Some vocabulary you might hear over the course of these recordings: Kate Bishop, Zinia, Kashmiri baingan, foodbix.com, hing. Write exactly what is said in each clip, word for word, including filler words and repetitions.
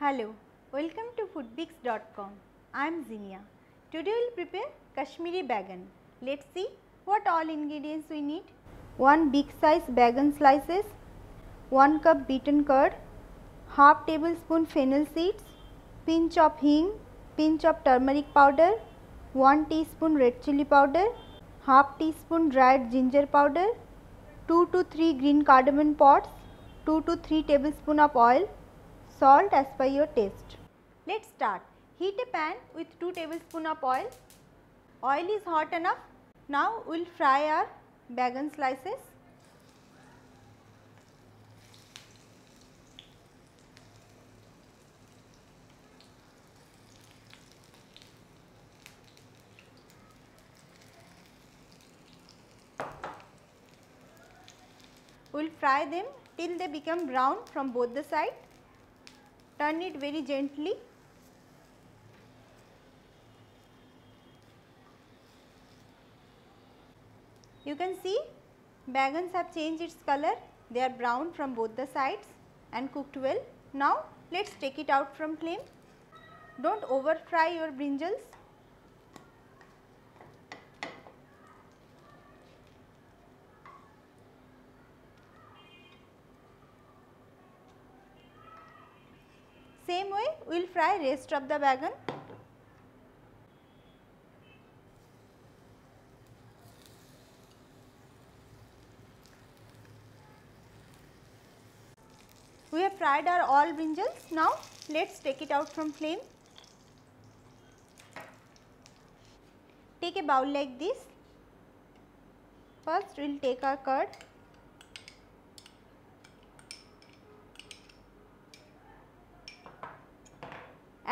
Hello, welcome to foodbix dot com. I am Zinia. Today we will prepare Kashmiri baingan. Let's see what all ingredients we need. one big size baingan slices, one cup beaten curd, half tablespoon fennel seeds, pinch of hing, pinch of turmeric powder, one teaspoon red chili powder, half teaspoon dried ginger powder, two to three green cardamom pods, two to three tablespoon of oil, salt as per your taste. Let's start. Heat a pan with two tablespoon of oil. Oil is hot enough. Now we will fry our baingan slices. We will fry them till they become brown from both the sides. Turn it very gently. You can see baingans have changed its color. They are brown from both the sides and cooked well. Now let's take it out from flame. Don't over fry your brinjals. Same way we will fry rest of the baingan. We have fried our all brinjals. Now let's take it out from flame. Take a bowl like this. First we will take our curd.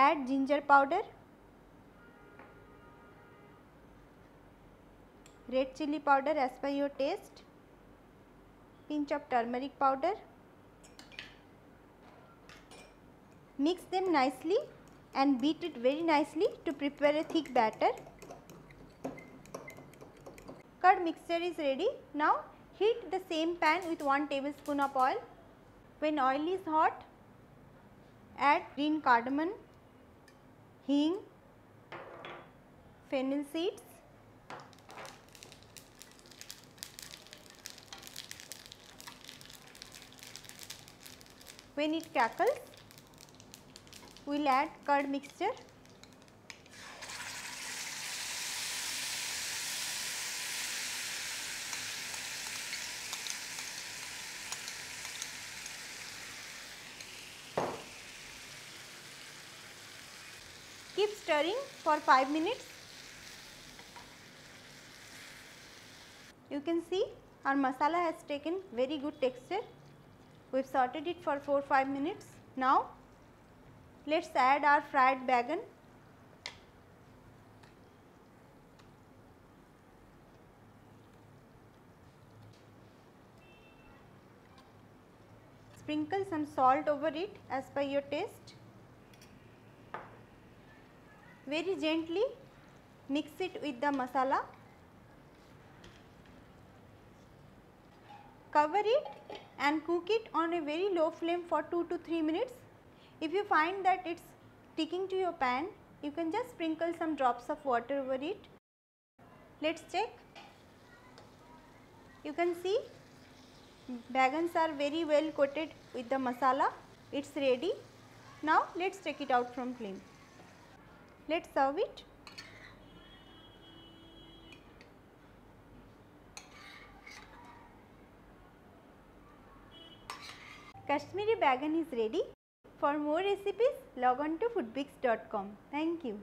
Add ginger powder, red chili powder as per your taste, pinch of turmeric powder. Mix them nicely and beat it very nicely to prepare a thick batter. Curd mixture is ready. Now heat the same pan with one tablespoon of oil. When oil is hot, add green cardamom, hing, fennel seeds, when it crackles, we will add curd mixture. Keep stirring for five minutes. You can see our masala has taken very good texture. We have sorted it for four to five minutes. Now let us add our fried baingan. Sprinkle some salt over it as per your taste. Very gently mix it with the masala. Cover it and cook it on a very low flame for two to three minutes. If you find that it's sticking to your pan, you can just sprinkle some drops of water over it. Let's check. You can see baingans are very well coated with the masala. It's ready. Now let's take it out from flame. Let's serve it. Kashmiri baingan is ready. For more recipes, log on to foodbix dot com. Thank you.